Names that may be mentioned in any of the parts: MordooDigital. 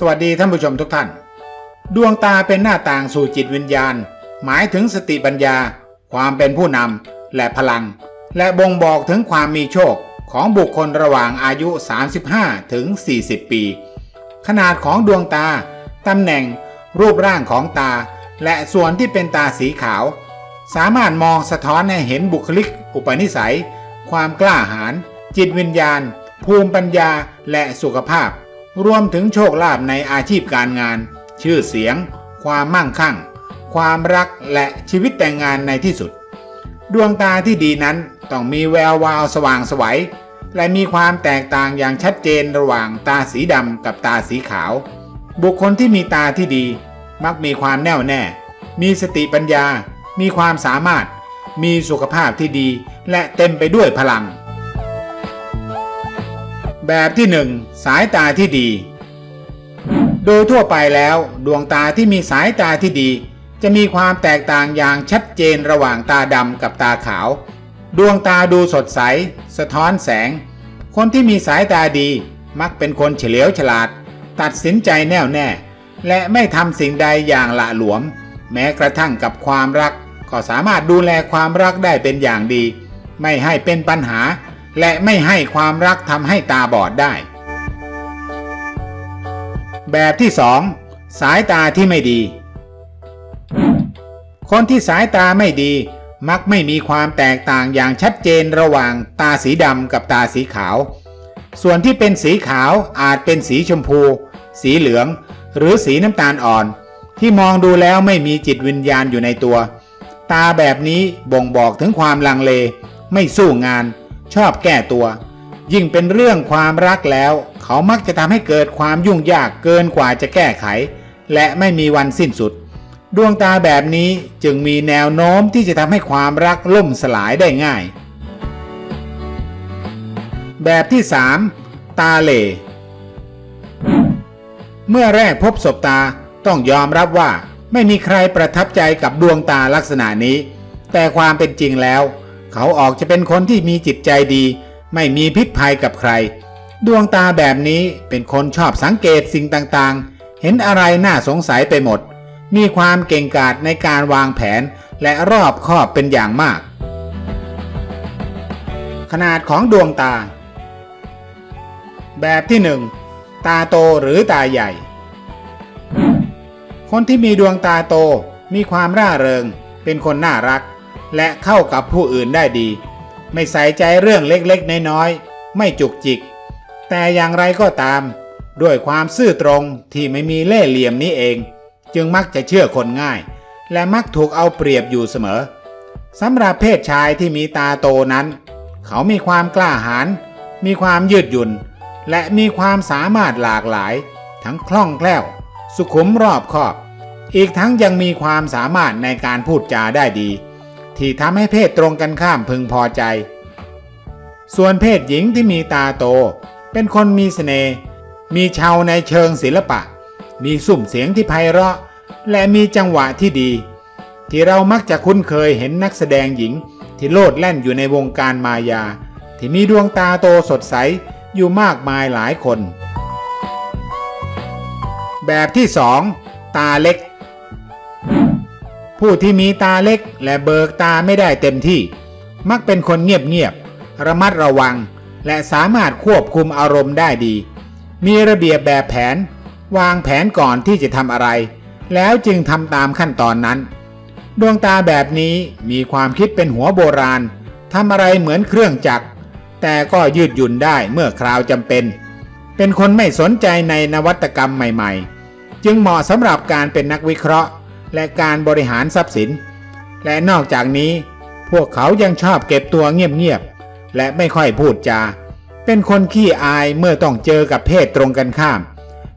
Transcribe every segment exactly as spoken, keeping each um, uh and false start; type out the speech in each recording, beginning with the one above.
สวัสดีท่านผู้ชมทุกท่านดวงตาเป็นหน้าต่างสู่จิตวิญญาณหมายถึงสติปัญญาความเป็นผู้นำและพลังและบ่งบอกถึงความมีโชคของบุคคลระหว่างอายุสามสิบห้าถึงสี่สิบปีขนาดของดวงตาตำแหน่งรูปร่างของตาและส่วนที่เป็นตาสีขาวสามารถมองสะท้อนให้เห็นบุคลิกอุปนิสัยความกล้าหาญจิตวิญญาณภูมิปัญญาและสุขภาพรวมถึงโชคลาภในอาชีพการงานชื่อเสียงความมั่งคั่งความรักและชีวิตแต่งงานในที่สุดดวงตาที่ดีนั้นต้องมีแวววาวสว่างไสวและมีความแตกต่างอย่างชัดเจนระหว่างตาสีดำกับตาสีขาวบุคคลที่มีตาที่ดีมักมีความแน่วแน่มีสติปัญญามีความสามารถมีสุขภาพที่ดีและเต็มไปด้วยพลังแบบที่หนึ่งสายตาที่ดีโดยทั่วไปแล้วดวงตาที่มีสายตาที่ดีจะมีความแตกต่างอย่างชัดเจนระหว่างตาดำกับตาขาวดวงตาดูสดใสสะท้อนแสงคนที่มีสายตาดีมักเป็นคนเฉลียวฉลาดตัดสินใจแน่วแน่และไม่ทำสิ่งใดอย่างหละหลวมแม้กระทั่งกับความรักก็สามารถดูแลความรักได้เป็นอย่างดีไม่ให้เป็นปัญหาและไม่ให้ความรักทำให้ตาบอดได้แบบที่สองสายตาที่ไม่ดีคนที่สายตาไม่ดีมักไม่มีความแตกต่างอย่างชัดเจนระหว่างตาสีดำกับตาสีขาวส่วนที่เป็นสีขาวอาจเป็นสีชมพูสีเหลืองหรือสีน้ำตาลอ่อนที่มองดูแล้วไม่มีจิตวิญญาณอยู่ในตัวตาแบบนี้บ่งบอกถึงความลังเลไม่สู้งานชอบแก้ตัวยิ่งเป็นเรื่องความรักแล้วเขามักจะทำให้เกิดความยุ่งยากเกินกว่าจะแก้ไขและไม่มีวันสิ้นสุดดวงตาแบบนี้จึงมีแนวโน้มที่จะทำให้ความรักล่มสลายได้ง่ายแบบที่สามตาเหล่เมื่อแรกพบศพตาต้องยอมรับว่าไม่มีใครประทับใจกับดวงตาลักษณะนี้แต่ความเป็นจริงแล้วเขาออกจะเป็นคนที่มีจิตใจดีไม่มีพิษภัยกับใครดวงตาแบบนี้เป็นคนชอบสังเกตสิ่งต่างๆเห็นอะไรน่าสงสัยไปหมดมีความเก่งกาจในการวางแผนและรอบคอบเป็นอย่างมากขนาดของดวงตาแบบที่หนึ่งตาโตหรือตาใหญ่คนที่มีดวงตาโตมีความร่าเริงเป็นคนน่ารักและเข้ากับผู้อื่นได้ดีไม่ใส่ใจเรื่องเล็กๆน้อยๆไม่จุกจิกแต่อย่างไรก็ตามด้วยความซื่อตรงที่ไม่มีเล่ห์เหลี่ยมนี้เองจึงมักจะเชื่อคนง่ายและมักถูกเอาเปรียบอยู่เสมอสำหรับเพศชายที่มีตาโตนั้นเขามีความกล้าหาญมีความยืดหยุ่นและมีความสามารถหลากหลายทั้งคล่องแคล่วสุขุมรอบคอบอีกทั้งยังมีความสามารถในการพูดจาได้ดีที่ทำให้เพศตรงกันข้ามพึงพอใจส่วนเพศหญิงที่มีตาโตเป็นคนมีเสน่ห์มีชาวในเชิงศิลปะมีสุ่มเสียงที่ไพเราะและมีจังหวะที่ดีที่เรามักจะคุ้นเคยเห็นนักแสดงหญิงที่โลดแล่นอยู่ในวงการมายาที่มีดวงตาโตสดใสอยู่มากมายหลายคนแบบที่สองตาเล็กผู้ที่มีตาเล็กและเบิกตาไม่ได้เต็มที่มักเป็นคนเงียบๆระมัดระวังและสามารถควบคุมอารมณ์ได้ดีมีระเบียบแบบแผนวางแผนก่อนที่จะทำอะไรแล้วจึงทำตามขั้นตอนนั้นดวงตาแบบนี้มีความคิดเป็นหัวโบราณทำอะไรเหมือนเครื่องจักรแต่ก็ยืดหยุ่นได้เมื่อคราวจำเป็นเป็นคนไม่สนใจในนวัตกรรมใหม่ๆจึงเหมาะสำหรับการเป็นนักวิเคราะห์และการบริหารทรัพย์สินและนอกจากนี้พวกเขายังชอบเก็บตัวเงียบๆและไม่ค่อยพูดจาเป็นคนขี้อายเมื่อต้องเจอกับเพศตรงกันข้าม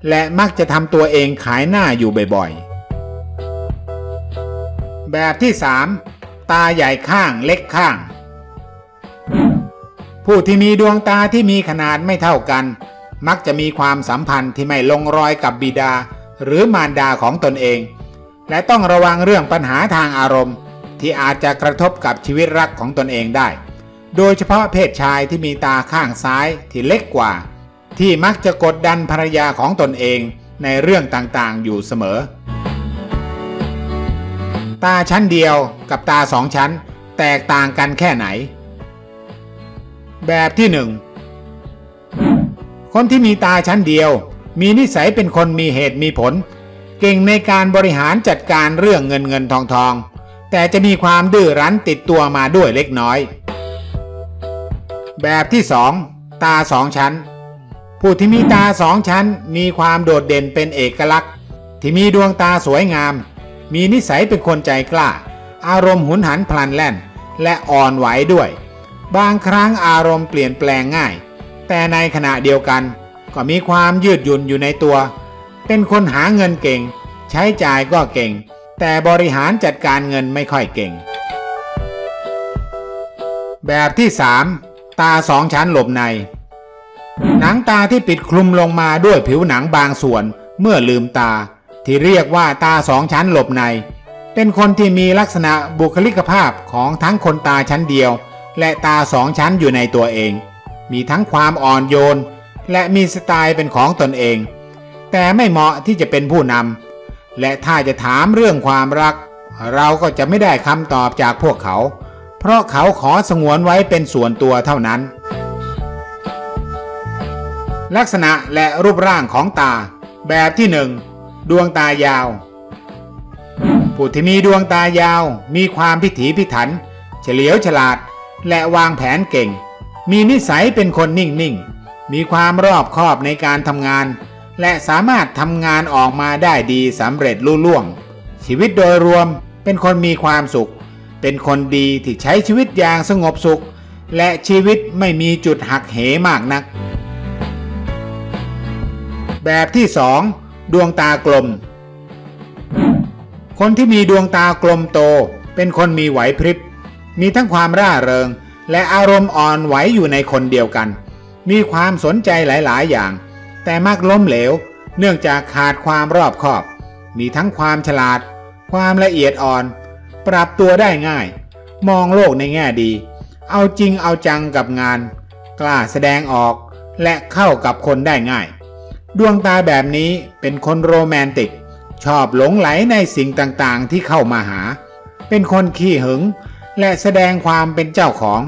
และมักจะทำตัวเองขายหน้าอยู่บ่อยๆแบบที่สามตาใหญ่ข้างเล็กข้างผู้ที่มีดวงตาที่มีขนาดไม่เท่ากันมักจะมีความสัมพันธ์ที่ไม่ลงรอยกับบิดาหรือมารดาของตนเองและต้องระวังเรื่องปัญหาทางอารมณ์ที่อาจจะกระทบกับชีวิตรักของตนเองได้โดยเฉพาะเพศชายที่มีตาข้างซ้ายที่เล็กกว่าที่มักจะกดดันภรรยาของตนเอง ในเรื่องต่างๆอยู่เสมอตาชั้นเดียวกับตาสองชั้นแตกต่างกันแค่ไหนแบบที่หนึ่งคนที่มีตาชั้นเดียวมีนิสัยเป็นคนมีเหตุมีผลเก่งในการบริหารจัดการเรื่องเงินเงินทองทองแต่จะมีความดื้อรั้นติดตัวมาด้วยเล็กน้อยแบบที่สองตาสองชั้นผู้ที่มีตาสองชั้นมีความโดดเด่นเป็นเอกลักษณ์ที่มีดวงตาสวยงามมีนิสัยเป็นคนใจกล้าอารมณ์หุนหันพลันแล่นและอ่อนไหวด้วยบางครั้งอารมณ์เปลี่ยนแปลงง่ายแต่ในขณะเดียวกันก็มีความยืดหยุ่นอยู่ในตัวเป็นคนหาเงินเก่งใช้จ่ายก็เก่งแต่บริหารจัดการเงินไม่ค่อยเก่งแบบที่สามตาสองชั้นหลบในหนังตาที่ปิดคลุมลงมาด้วยผิวหนังบางส่วนเมื่อลืมตาที่เรียกว่าตาสองชั้นหลบในเป็นคนที่มีลักษณะบุคลิกภาพของทั้งคนตาชั้นเดียวและตาสองชั้นอยู่ในตัวเองมีทั้งความอ่อนโยนและมีสไตล์เป็นของตนเองแต่ไม่เหมาะที่จะเป็นผู้นำและถ้าจะถามเรื่องความรักเราก็จะไม่ได้คำตอบจากพวกเขาเพราะเขาขอสงวนไว้เป็นส่วนตัวเท่านั้นลักษณะและรูปร่างของตาแบบที่หนึ่งดวงตายาวผู้ที่มีดวงตายาวมีความพิถีพิถันเฉลียวฉลาดและวางแผนเก่งมีนิสัยเป็นคนนิ่งๆมีความรอบคอบในการทำงานและสามารถทำงานออกมาได้ดีสำเร็จลุล่วงชีวิตโดยรวมเป็นคนมีความสุขเป็นคนดีที่ใช้ชีวิตอย่างสงบสุขและชีวิตไม่มีจุดหักเหมากนักแบบที่สองดวงตากลมคนที่มีดวงตากลมโตเป็นคนมีไหวพริบมีทั้งความร่าเริงและอารมณ์อ่อนไหวอยู่ในคนเดียวกันมีความสนใจหลายๆอย่างแต่มักล้มเหลวเนื่องจากขาดความรอบคอบมีทั้งความฉลาดความละเอียดอ่อนปรับตัวได้ง่ายมองโลกในแง่ดีเอาจริงเอาจังกับงานกล้าแสดงออกและเข้ากับคนได้ง่ายดวงตาแบบนี้เป็นคนโรแมนติกชอบหลงไหลในสิ่งต่างๆที่เข้ามาหาเป็นคนขี้หึงและแสดงความเป็นเจ้าของ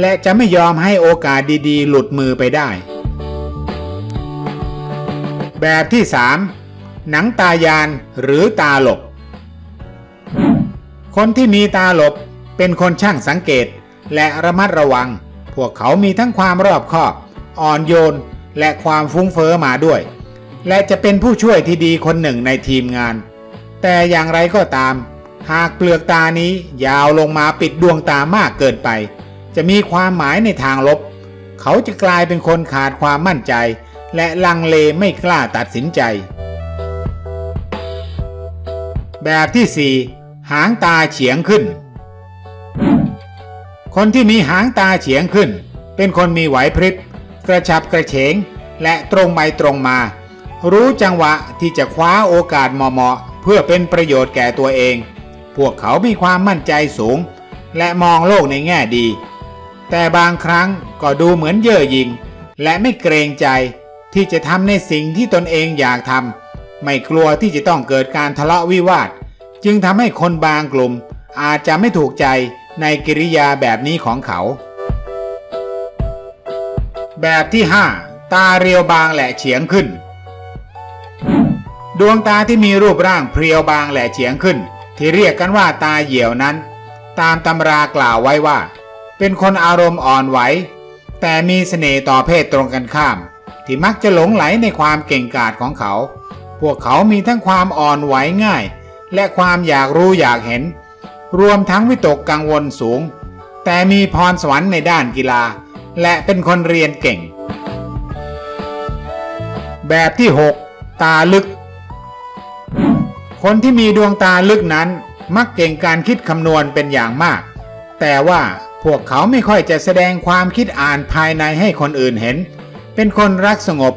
และจะไม่ยอมให้โอกาสดีๆหลุดมือไปได้แบบที่สามหนังตายานหรือตาหลบคนที่มีตาหลบเป็นคนช่างสังเกตและระมัดระวังพวกเขามีทั้งความรอบคอบอ่อนโยนและความฟุ้งเฟ้อมาด้วยและจะเป็นผู้ช่วยที่ดีคนหนึ่งในทีมงานแต่อย่างไรก็ตามหากเปลือกตานี้ยาวลงมาปิดดวงตามากเกินไปจะมีความหมายในทางลบเขาจะกลายเป็นคนขาดความมั่นใจและลังเลไม่กล้าตัดสินใจแบบที่สี่หางตาเฉียงขึ้นคนที่มีหางตาเฉียงขึ้นเป็นคนมีไหวพริบกระฉับกระเฉงและตรงไปตรงมารู้จังหวะที่จะคว้าโอกาสเหมาะๆเพื่อเป็นประโยชน์แก่ตัวเองพวกเขามีความมั่นใจสูงและมองโลกในแง่ดีแต่บางครั้งก็ดูเหมือนเย่อหยิ่งและไม่เกรงใจที่จะทำในสิ่งที่ตนเองอยากทำไม่กลัวที่จะต้องเกิดการทะเลาะวิวาทจึงทำให้คนบางกลุ่มอาจจะไม่ถูกใจในกิริยาแบบนี้ของเขาแบบที่ห้าตาเรียวบางและเฉียงขึ้นดวงตาที่มีรูปร่างเพรียวบางและเฉียงขึ้นที่เรียกกันว่าตาเหี่ยวนั้นตามตำรากล่าวไว้ว่าเป็นคนอารมณ์อ่อนไหวแต่มีเสน่ห์ต่อเพศตรงกันข้ามที่มักจะหลงไหลในความเก่งกาจของเขาพวกเขามีทั้งความอ่อนไหวง่ายและความอยากรู้อยากเห็นรวมทั้งวิตกกังวลสูงแต่มีพรสวรรค์ในด้านกีฬาและเป็นคนเรียนเก่งแบบที่หกตาลึกคนที่มีดวงตาลึกนั้นมักเก่งการคิดคำนวณเป็นอย่างมากแต่ว่าพวกเขาไม่ค่อยจะแสดงความคิดอ่านภายในให้คนอื่นเห็นเป็นคนรักสงบ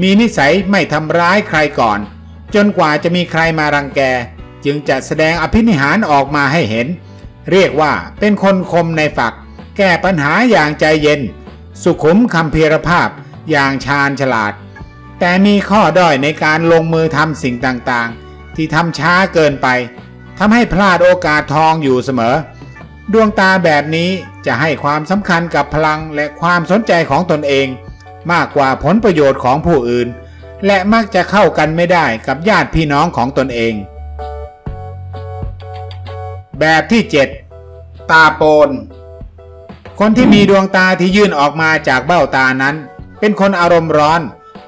มีนิสัยไม่ทำร้ายใครก่อนจนกว่าจะมีใครมารังแกจึงจะแสดงอภินิหารออกมาให้เห็นเรียกว่าเป็นคนคมในฝักแก้ปัญหาอย่างใจเย็นสุขุมคัมภีรภาพอย่างชาญฉลาด แต่มีข้อด้อยในการลงมือทำสิ่งต่างๆที่ทำช้าเกินไปทำให้พลาดโอกาสทองอยู่เสมอดวงตาแบบนี้จะให้ความสำคัญกับพลังและความสนใจของตนเองมากกว่าผลประโยชน์ของผู้อื่นและมักจะเข้ากันไม่ได้กับญาติพี่น้องของตนเองแบบที่เจ็ดตาโปนคนที่มีดวงตาที่ยื่นออกมาจากเบ้าตานั้นเป็นคนอารมณ์ร้อน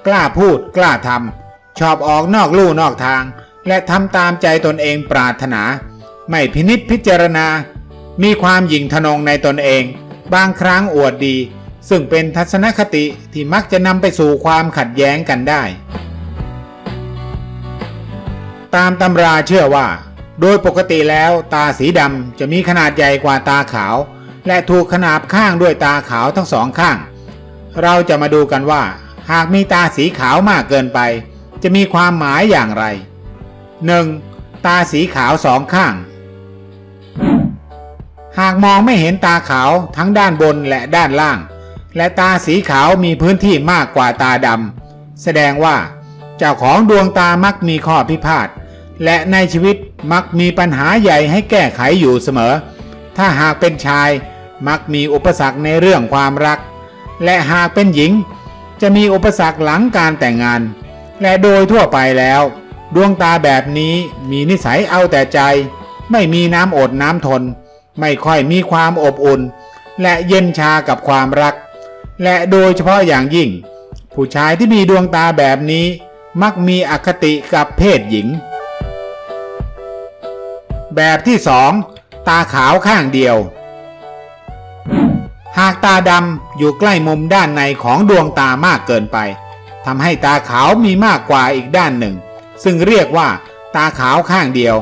กล้าพูดกล้าทำชอบออกนอกลู่นอกทางและทำตามใจตนเองปรารถนาไม่พินิจพิจารณามีความหยิ่งทะนงในตนเองบางครั้งอวดดีซึ่งเป็นทัศนคติที่มักจะนำไปสู่ความขัดแย้งกันได้ตามตำราเชื่อว่าโดยปกติแล้วตาสีดำจะมีขนาดใหญ่กว่าตาขาวและถูกขนาบข้างด้วยตาขาวทั้งสองข้างเราจะมาดูกันว่าหากมีตาสีขาวมากเกินไปจะมีความหมายอย่างไร หนึ่ง. ตาสีขาวสองข้างหากมองไม่เห็นตาขาวทั้งด้านบนและด้านล่างและตาสีขาวมีพื้นที่มากกว่าตาดำแสดงว่าเจ้าของดวงตามักมีข้อพิพาทและในชีวิตมักมีปัญหาใหญ่ให้แก้ไขอยู่เสมอถ้าหากเป็นชายมักมีอุปสรรคในเรื่องความรักและหากเป็นหญิงจะมีอุปสรรคหลังการแต่งงานและโดยทั่วไปแล้วดวงตาแบบนี้มีนิสัยเอาแต่ใจไม่มีน้ำอดน้ำทนไม่ค่อยมีความอบอุ่นและเย็นชากับความรักและโดยเฉพาะอย่างยิ่งผู้ชายที่มีดวงตาแบบนี้มักมีอคติกับเพศหญิงแบบที่สองตาขาวข้างเดียวหากตาดำอยู่ใกล้มุมด้านในของดวงตามากเกินไปทำให้ตาขาวมีมากกว่าอีกด้านหนึ่งซึ่งเรียกว่าตาขาวข้างเดียว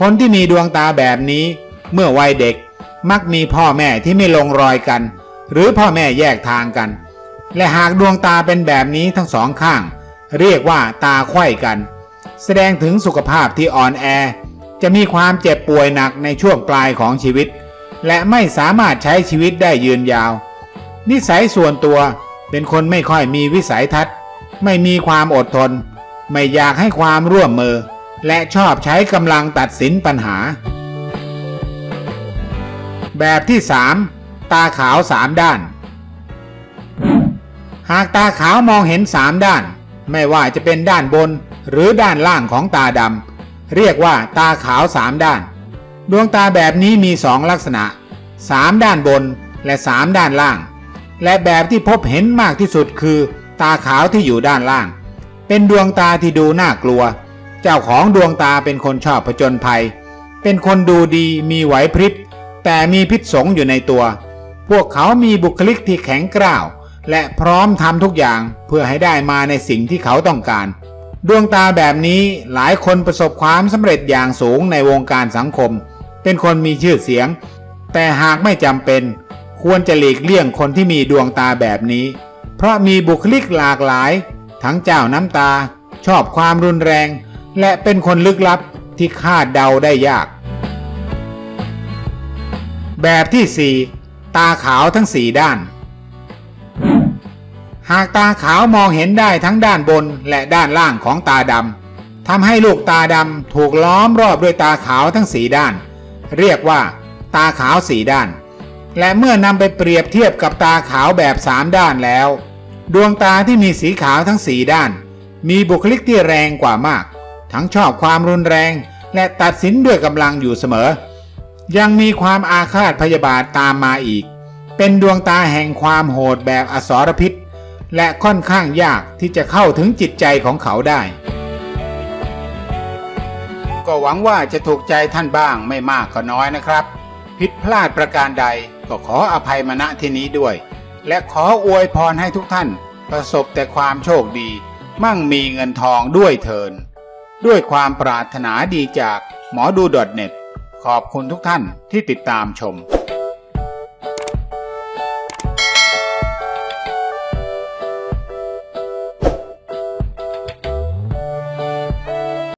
คนที่มีดวงตาแบบนี้เมื่อวัยเด็กมักมีพ่อแม่ที่ไม่ลงรอยกันหรือพ่อแม่แยกทางกันและหากดวงตาเป็นแบบนี้ทั้งสองข้างเรียกว่าตาไขว้กันแสดงถึงสุขภาพที่อ่อนแอจะมีความเจ็บป่วยหนักในช่วงปลายของชีวิตและไม่สามารถใช้ชีวิตได้ยืนยาวนิสัยส่วนตัวเป็นคนไม่ค่อยมีวิสัยทัศน์ไม่มีความอดทนไม่อยากให้ความร่วมมือและชอบใช้กำลังตัดสินปัญหาแบบที่สามตาขาวสามด้านหากตาขาวมองเห็นสามด้านไม่ว่าจะเป็นด้านบนหรือด้านล่างของตาดำเรียกว่าตาขาวสามด้านดวงตาแบบนี้มีสองลักษณะสามด้านบนและสามด้านล่างและแบบที่พบเห็นมากที่สุดคือตาขาวที่อยู่ด้านล่างเป็นดวงตาที่ดูน่ากลัวเจ้าของดวงตาเป็นคนชอบผจญภัยเป็นคนดูดีมีไหวพริบแต่มีพิษสงอยู่ในตัวพวกเขามีบุคลิกที่แข็งกร้าวและพร้อมทำทุกอย่างเพื่อให้ได้มาในสิ่งที่เขาต้องการดวงตาแบบนี้หลายคนประสบความสำเร็จอย่างสูงในวงการสังคมเป็นคนมีชื่อเสียงแต่หากไม่จำเป็นควรจะหลีกเลี่ยงคนที่มีดวงตาแบบนี้เพราะมีบุคลิกหลากหลายทั้งเจ้าน้ำตาชอบความรุนแรงและเป็นคนลึกลับที่คาดเดาได้ยากแบบที่สี่ตาขาวทั้งสี่ด้านหากตาขาวมองเห็นได้ทั้งด้านบนและด้านล่างของตาดำทำให้ลูกตาดำถูกล้อมรอบด้วยตาขาวทั้งสี่ด้านเรียกว่าตาขาวสี่ด้านและเมื่อนำไปเปรียบเทียบกับตาขาวแบบสามด้านแล้วดวงตาที่มีสีขาวทั้งสี่ด้านมีบุคลิกที่แรงกว่ามากทั้งชอบความรุนแรงและตัดสินด้วยกำลังอยู่เสมอยังมีความอาฆาตพยาบาทตามมาอีกเป็นดวงตาแห่งความโหดแบบอสรพิษและค่อนข้างยากที่จะเข้าถึงจิตใจของเขาได้ก็หวังว่าจะถูกใจท่านบ้างไม่มากก็น้อยนะครับผิดพลาดประการใดก็ขออภัยมาณที่นี้ด้วยและขออวยพรให้ทุกท่านประสบแต่ความโชคดีมั่งมีเงินทองด้วยเถิดด้วยความปรารถนาดีจากหมอดู ดอทเน็ต ขอบคุณทุกท่านที่ติดตามชม